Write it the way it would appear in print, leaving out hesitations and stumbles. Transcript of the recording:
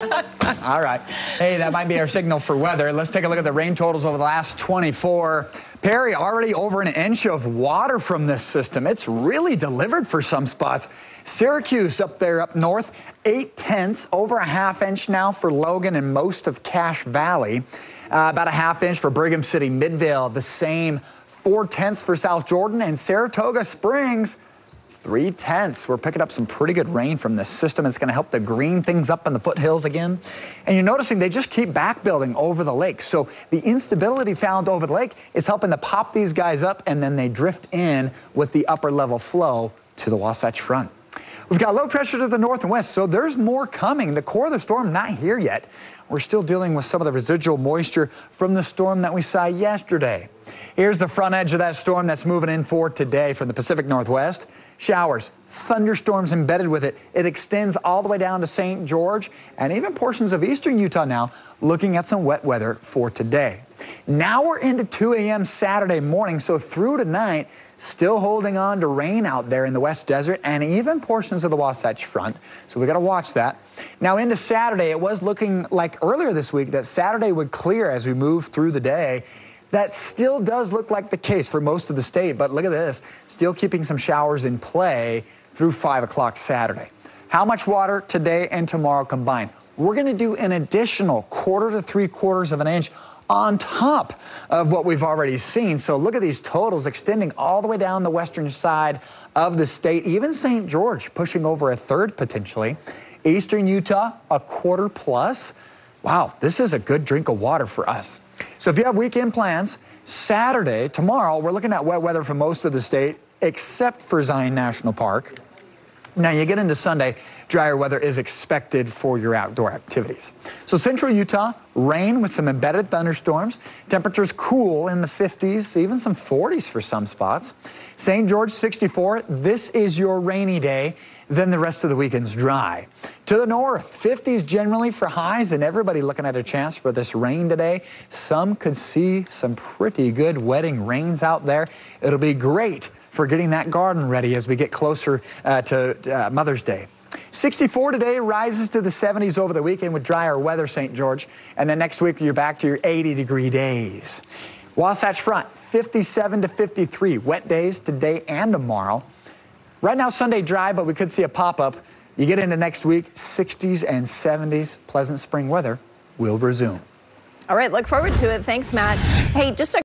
All right. Hey, that might be our signal for weather. Let's take a look at the rain totals over the last 24. Perry, already over an inch of water from this system. It's really delivered for some spots. Syracuse up there up north, 0.8, over a half inch now for Logan and most of Cache Valley. About a half inch for Brigham City, Midvale, the same. 0.4 for South Jordan and Saratoga Springs. 0.3. We're picking up some pretty good rain from this system. It's going to help to green things up in the foothills again. And you're noticing they just keep back building over the lake. So the instability found over the lake is helping to pop these guys up, and then they drift in with the upper level flow to the Wasatch Front. We've got low pressure to the north and west, so there's more coming. The core of the storm not here yet. We're still dealing with some of the residual moisture from the storm that we saw yesterday. Here's the front edge of that storm that's moving in for today from the Pacific Northwest. Showers, thunderstorms embedded with it. It extends all the way down to St. George and even portions of eastern Utah now, looking at some wet weather for today. Now we're into 2 a.m. Saturday morning, so through tonight, still holding on to rain out there in the West Desert and even portions of the Wasatch Front. So we got to watch that. Now into Saturday, it was looking like earlier this week that Saturday would clear as we move through the day. That still does look like the case for most of the state, but look at this, still keeping some showers in play through 5 o'clock Saturday. How much water today and tomorrow combined? We're going to do an additional 1/4 to 3/4 of an inch on top of what we've already seen. So look at these totals extending all the way down the western side of the state, even St. George pushing over 1/3 potentially. Eastern Utah, 1/4+. Wow, this is a good drink of water for us. So if you have weekend plans, Saturday, tomorrow, we're looking at wet weather for most of the state, except for Zion National Park. Now you get into Sunday, drier weather is expected for your outdoor activities. So central Utah, rain with some embedded thunderstorms. Temperatures cool in the 50s, even some 40s for some spots. St. George, 64. This is your rainy day. Then the rest of the weekend's dry. To the north, 50s generally for highs, and everybody looking at a chance for this rain today. Some could see some pretty good wetting rains out there. It'll be great for getting that garden ready as we get closer to Mother's Day. 64 today, rises to the 70s over the weekend with drier weather, St. George. And then next week, you're back to your 80-degree days. Wasatch Front, 57 to 53, wet days today and tomorrow. Right now, Sunday dry, but we could see a pop-up. You get into next week, 60s and 70s. Pleasant spring weather will resume. All right, look forward to it. Thanks, Matt. Hey, just a